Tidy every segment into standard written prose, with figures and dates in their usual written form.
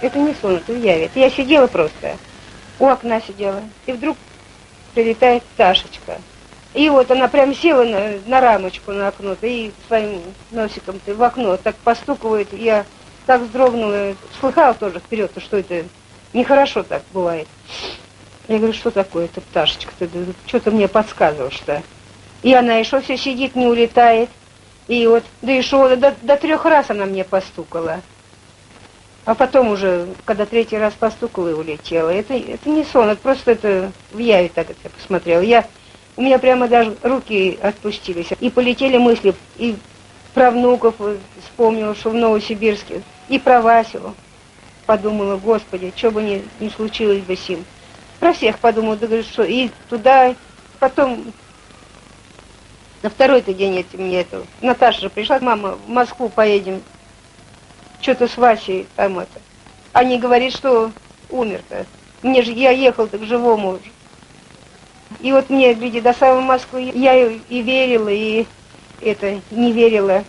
Это не сон, это я ведь. Я сидела просто, у окна сидела, и вдруг прилетает Сашечка. И вот она прям села на рамочку на окно-то и своим носиком-то в окно так постукивает. Я так вздрогнула, слыхала тоже вперед, что это нехорошо так бывает. Я говорю, что такое эта пташечка-то, что-то мне подсказывал, что. И она еще все сидит, не улетает. И вот, да еще до 3 раз она мне постукала. А потом уже, когда 3-й раз постукала и улетела, это не сон, это просто это в яве так это я посмотрела. У меня прямо даже руки отпустились, и полетели мысли, и про внуков вспомнила, что в Новосибирске, и про Васю. Подумала, Господи, что бы ни случилось бы с ним. Про всех подумала, да говорю, что и туда, потом на 2-й-то день мне Наташа же пришла, мама, в Москву поедем. Что-то с Васей там это. Они говорят, что умер-то. Мне же я ехал-то к живому уже. И вот мне, люди, до самой Москвы я и верила, и это не верила.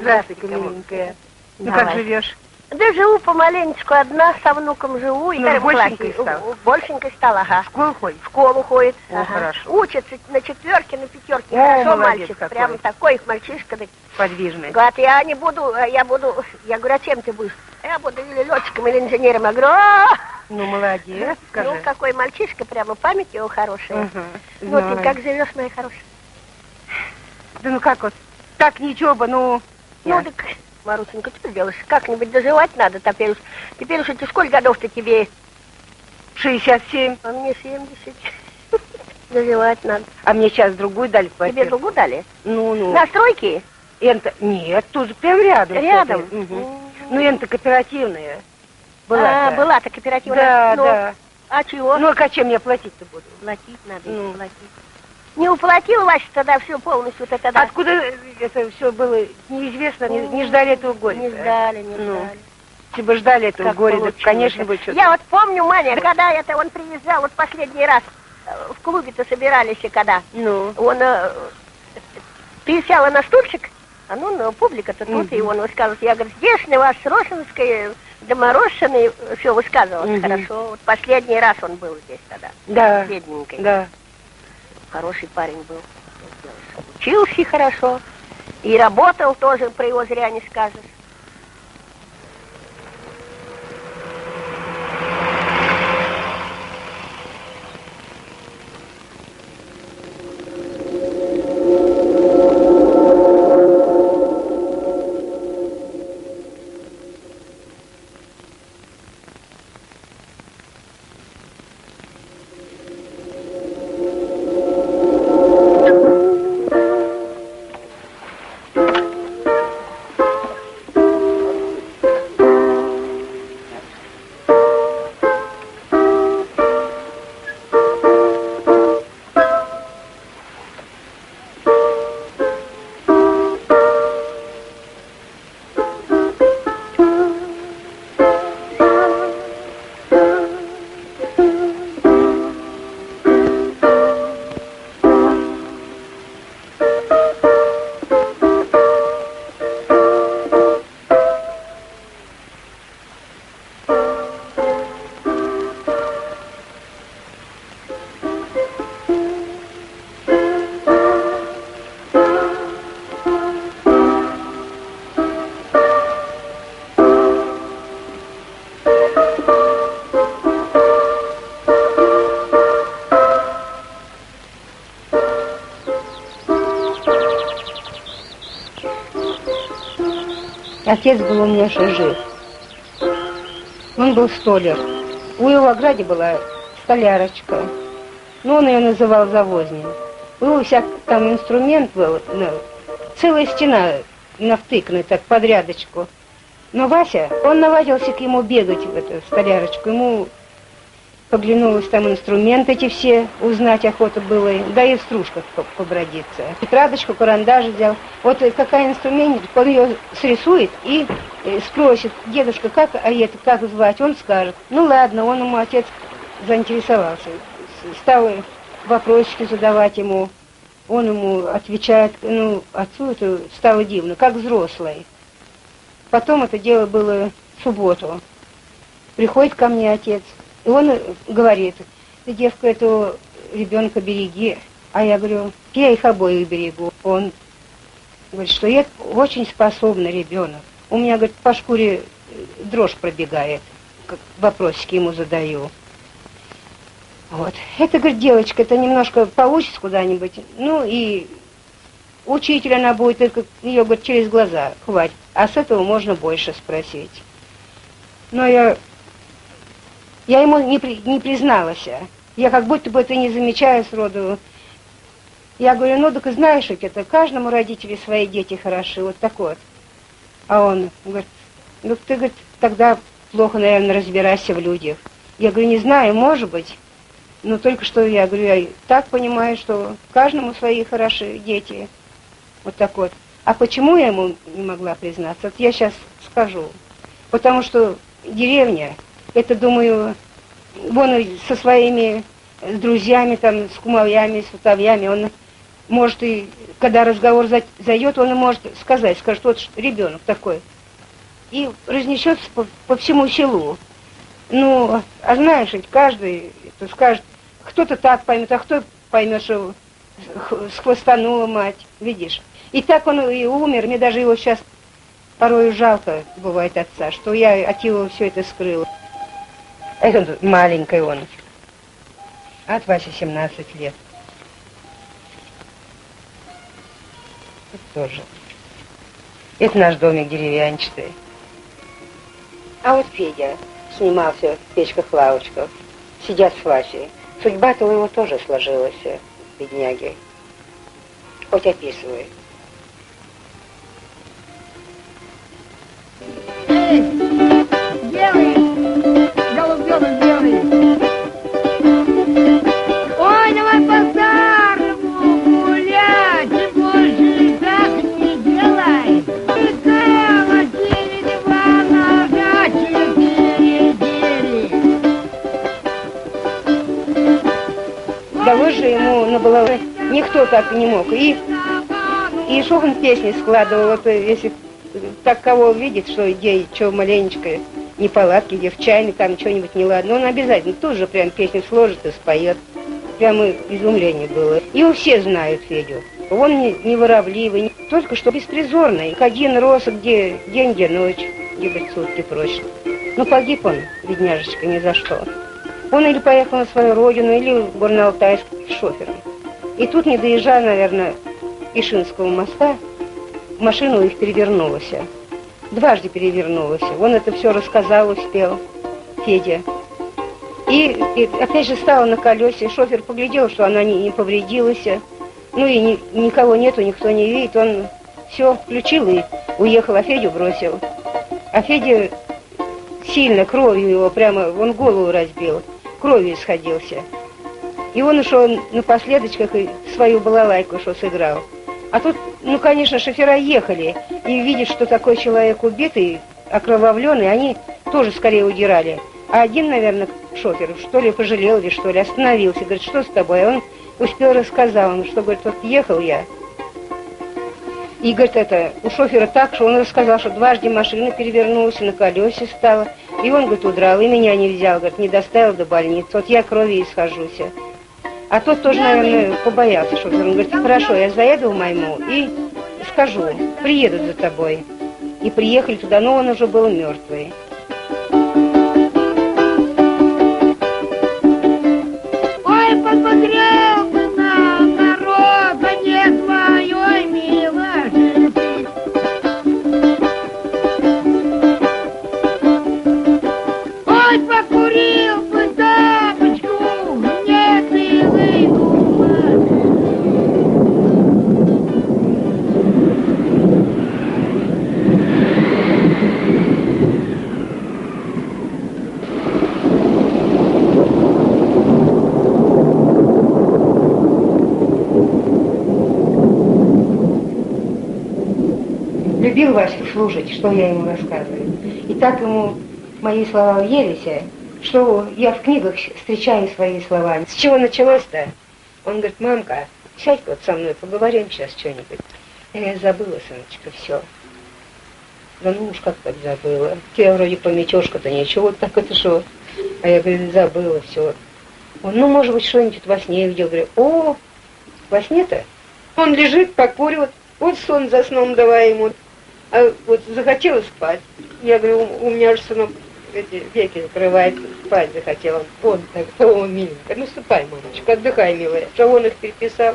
Здравствуйте, миленькая. Ну как живешь? Да живу помаленечку, одна, со внуком живу. И ну, большенькой стала? Большенькой стала, ага. В школу ходит? В школу ходит. О, ага. Хорошо. Учится на 4-ке, на 5-ке. Хорошо, мальчик. Какой. Прямо такой их мальчишка. Подвижный. Говорит, я не буду, я говорю, а чем ты будешь? Я буду или летчиком, или инженером. Я говорю, а-а-а! Ну, молодец, скажи. Ну, какой мальчишка, прямо память его хорошая. Угу. Ну, ты как живешь, моя хорошая? Да ну как вот? Так ничего бы, ну... Ну, так, Марусенька, что ты делаешь? Как-нибудь доживать надо теперь уж. Теперь уж это сколько годов-то тебе? 67. А мне 70. Доживать надо. А мне сейчас другую дали квартиру. Тебе другую дали? Ну. На стройке? Нет, тут же прям рядом. Рядом? Угу. Ну, это кооперативная. Была-то кооперативная. Да. А чего? Ну, а чем я платить-то буду? Платить надо, платить. Не уплатил, Вася, тогда все полностью -то тогда. Откуда это все было неизвестно, не ждали этого горя. Не ждали, не ждали. Если бы ждали этого горя, да, конечно бы что-то. Я вот помню, Маня, когда это он приезжал, вот последний раз в клубе-то собирались, и когда он пересел на стульчик, а ну публика-то тут, и он высказывал, я говорю, здешний ваш Рошинская, доморошенный, все высказывал, хорошо. Вот последний раз он был здесь тогда. Да, бедненький. Да. Хороший парень был, учился хорошо, и работал тоже, про его зря не скажешь. Отец был у меня еще жив. Он был столяр. У его ограде была столярочка. Но он ее называл завозней. У него всякий там инструмент был, целая стена навтыкана так подрядочку. Но Вася, он навалился к нему бегать в эту столярочку. Ему поглянулось там инструмент эти все, узнать охота было, да и в стружках побродиться. Тетрадочку, карандаш взял. Вот какая инструмент, он ее срисует и спросит: дедушка, как, а это как звать? Он скажет. Ну ладно, он ему отец заинтересовался. Стал вопросики задавать ему. Он ему отвечает, ну, отцу это стало дивно, как взрослый. Потом это дело было в субботу. Приходит ко мне отец, и он говорит: ты, девка, эту ребенка береги. А я говорю: я их обоих берегу. Он говорит, что я очень способный ребенок. У меня, говорит, по шкуре дрожь пробегает, как вопросики ему задаю. Вот. Это, говорит, девочка, это немножко получится куда-нибудь, ну и учитель она будет, только ее, говорит, через глаза хватит, а с этого можно больше спросить. Но я ему не призналась, я как будто бы это не замечаю сроду. Я говорю: ну, так и знаешь, это каждому родители свои дети хороши, вот так вот. А он говорит: ну ты, говорит, тогда плохо, наверное, разбирайся в людях. Я говорю: не знаю, может быть. Но только что я говорю, я так понимаю, что каждому свои хороши дети. Вот так вот. А почему я ему не могла признаться? Вот я сейчас скажу. Потому что деревня, это, думаю, вон со своими друзьями, там, с кумовьями, с сутовьями, он может и, когда разговор зайдет, он и может сказать, скажет: вот ребенок такой. И разнесется по всему селу. Ну, а знаешь, ведь каждый скажет, кто-то так поймет, а кто поймет, что схвастанула мать, видишь. И так он и умер, мне даже его сейчас порой жалко бывает отца, что я от него все это скрыла. Это маленький он, от Васи 17 лет. Это тоже. Это наш домик деревянчатый. А вот Федя снимался в печках-лавочках. Сидят с Васей. Судьба-то у его тоже сложилась, бедняги. Хоть описывай. Эй, белый, голубёнок белый. Ой, давай по старому гулять, и больше так не делай. Прикала, девять, два, нога, четыре, девять. Далось же ему на балалайке. Никто так не мог. И Шохин песни складывал, вот, если так кого видит, что где что маленечко неполадки, где в чайной там что-нибудь неладно, он обязательно тут же прям песню сложит и споет. Прямо изумление было. Его все знают, Федю. Он не воровливый, не... только что беспризорный. Как один рос, где день, где ночь, где, говорит, сутки прочно. Но погиб он, бедняжечка, ни за что. Он или поехал на свою родину, или в Горно-Алтайск шофером. И тут, не доезжая, наверное, Ишимского моста, машина у них перевернулась. Дважды перевернулась. Он это все рассказал, успел, Федя. И опять же стала на колесе. Шофер поглядел, что она не повредилась. Ну и никого нету, никто не видит. Он все включил и уехал, а Федю бросил. А Федя сильно кровью его прямо, он голову разбил, кровью исходился. И он еще на последочках и свою балалайку что сыграл. А тут, ну, конечно, шофера ехали и видят, что такой человек убитый, окровавленный, они тоже скорее удирали. А один, наверное, шофер, что ли, пожалел, или что ли, остановился, говорит: что с тобой? А он успел рассказал ему, что, говорит, вот ехал я. И, говорит, это у шофера так, что он рассказал, что дважды машина перевернулась, на колесе стала. И он, говорит, удрал, и меня не взял, говорит, не доставил до больницы, вот я крови исхожусь. А тот тоже, наверное, побоялся, что он говорит: хорошо, я заеду в Майму и скажу, приедут за тобой. И приехали туда, но он уже был мертвый. Ой, посмотрел ты на народа, не твоей милаши. любил Ваську служить, что я ему рассказываю. И так ему мои слова въелись, что я в книгах встречаю свои слова. С чего началось-то? Он говорит: мамка, сядь вот со мной, поговорим сейчас что-нибудь. Я забыла, сыночка, все. Да ну уж как так забыла. Тебя вроде пометёшка-то ничего, вот так это что. А я говорю: забыла, все. Он: ну, может быть, что-нибудь во сне видел. Говорю: о, во сне-то? Он лежит, покуривает, вот сон за сном давай ему. А вот захотела спать. Я говорю: у меня же сынок эти веки закрывает, спать захотела. Он так, о, миленько, ну ступай, мамочка, отдыхай, милая. Что он их переписал.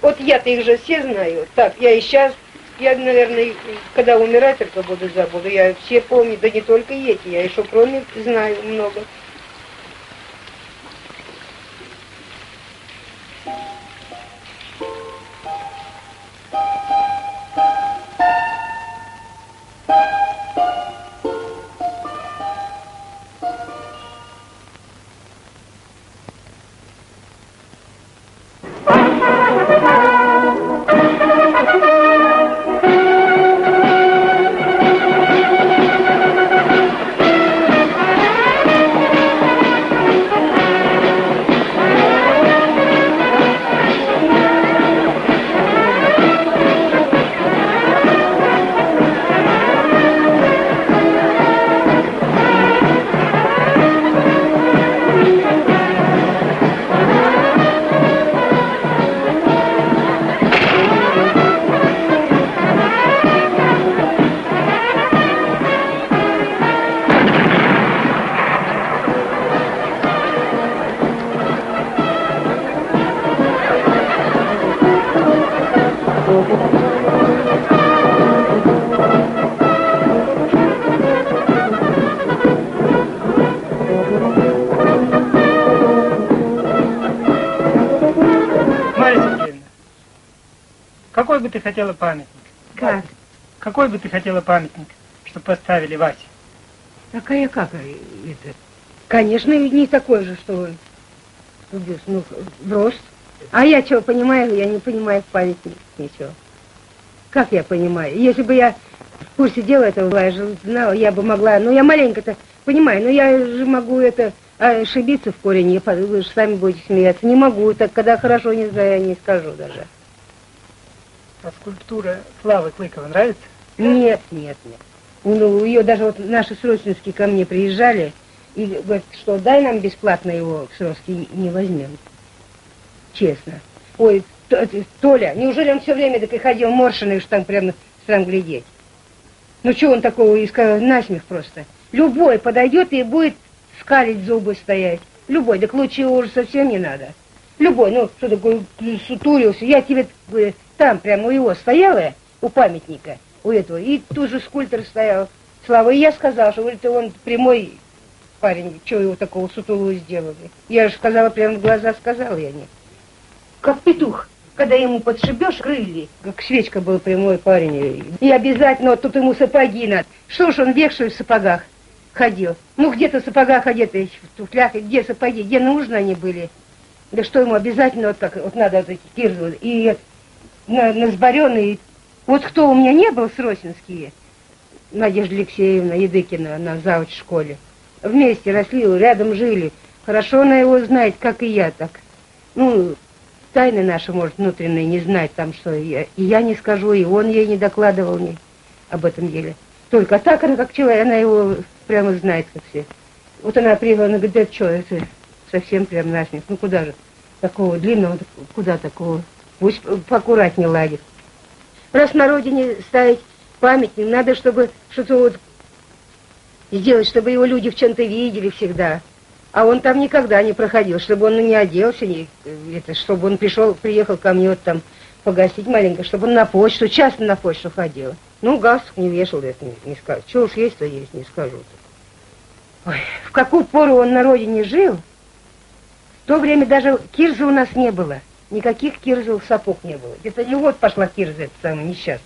Вот я-то их же все знаю. Так, я и сейчас, я, наверное, когда умирать только буду, забуду. Я все помню, да не только эти, я еще кроме знаю много. Какой бы ты хотела памятник? Как? Какой бы ты хотела памятник, чтобы поставили Васе? Такая как это? Конечно, ведь не такой же, что убьешь, ну, рост. А я чего понимаю? Я не понимаю в памятниках ничего. Как я понимаю? Если бы я в курсе дела этого, я же знала, я бы могла, ну я маленько-то понимаю, но я же могу это ошибиться в корень, вы же сами будете смеяться. Не могу, так когда хорошо не знаю, я не скажу даже. А скульптура Славы Клыкова нравится? Нет, нет, нет. Ну, ее даже вот наши срочники ко мне приезжали и говорят, что дай нам бесплатно его в срочке не возьмем. Честно. Ой, Толя, неужели он все время так и ходил морщенный, что там прямо срам глядеть? Ну, чего он такого искал? Насмех просто. Любой подойдет и будет скалить зубы стоять. Любой, так лучше его уже совсем не надо. Любой, ну, что такое, сутурился, я тебе говорю, там прямо у его стояла, у памятника, у этого, и тут же скульптор стоял, Слава, и я сказала, что, говорит, он прямой парень, чего его такого сутулого сделали. Я же сказала, прямо в глаза сказала я, нет. Как петух, когда ему подшибешь крылья, как свечка был прямой парень, и обязательно, вот тут ему сапоги надо, что ж он век, что ли, в сапогах ходил, ну где-то в сапогах, а где-то в туфлях, где сапоги, где нужно они были. Да что ему обязательно, вот как, вот надо вот эти кирзы, и на сборенные. Вот кто у меня не был, сросинские, Надежда Алексеевна Едыкина, на завуч в школе. Вместе росли, рядом жили. Хорошо она его знает, как и я так. Ну, тайны наши, может, внутренние не знать там, что я не скажу, и он ей не докладывал мне об этом деле. Только так она, как человек, она его прямо знает, как все. Вот она приехала, она говорит, это что, это... Совсем прям насмех. Ну куда же такого длинного, куда такого? Пусть поаккуратнее ладит. Раз на родине ставить памятник, надо, чтобы что-то вот сделать, чтобы его люди в чем-то видели всегда. А он там никогда не проходил, чтобы он не оделся, не, это, чтобы он пришел, приехал ко мне вот там погостить маленько, чтобы он на почту, часто на почту ходил. Ну, галстук не вешал, это не скажу. Чего уж есть, то есть, не скажу. Ой, в какую пору он на родине жил? В то время даже кирзы у нас не было. Никаких кирзов сапог не было. Это не вот пошла кирза, это самое несчастное.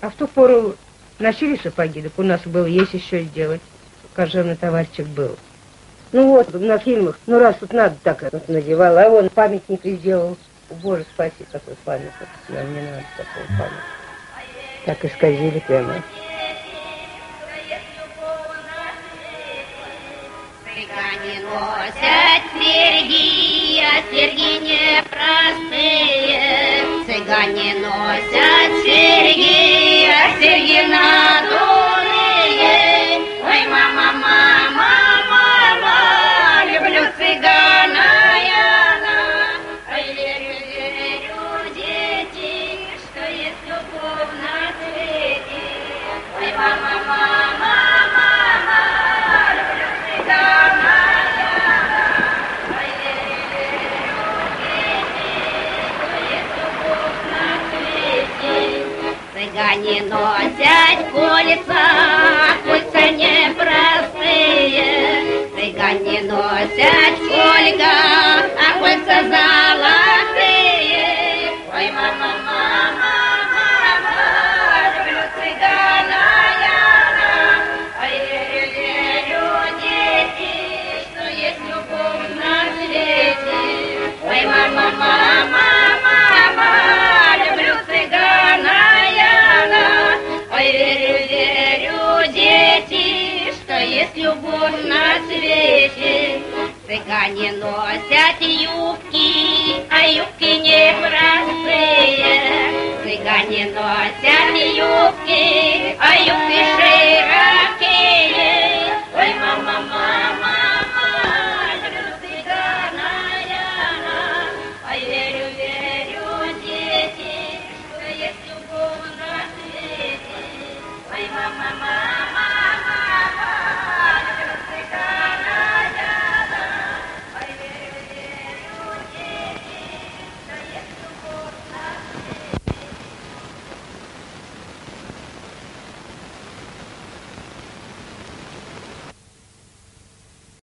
А в ту пору носили сапоги, так у нас было, есть еще сделать. Кожаный товарчик был. Ну вот, на фильмах, ну раз тут вот надо, так вот надевала. А вон памятник сделал. Боже, спаси, какой памятник. Нам не надо такого памятника. так исказили прямо. Цыгане носят серьги, а серьги непростые. Цыгане носят серьги, а серьги надувные. Ой, мама, мама, мама, люблю цыгана я. Ой, верю, верю, дети, что есть любовь на свете. Ой, мама, мама, мама, люблю цыгана. Цыгане носят кольца, кольца непростые. Цыгане носят кольца, а кольца золотые. Ой, мама, мама, мама, люблю цыгана я. Ой, верю, верю, дети, что есть любовь на свете. Ой, мама, мама, мама, люблю цыгана. Ой, верю, верю, дети, что есть любовь на свете. Цыгане носят юбки, а юбки непростые. Цыгане носят юбки, а юбки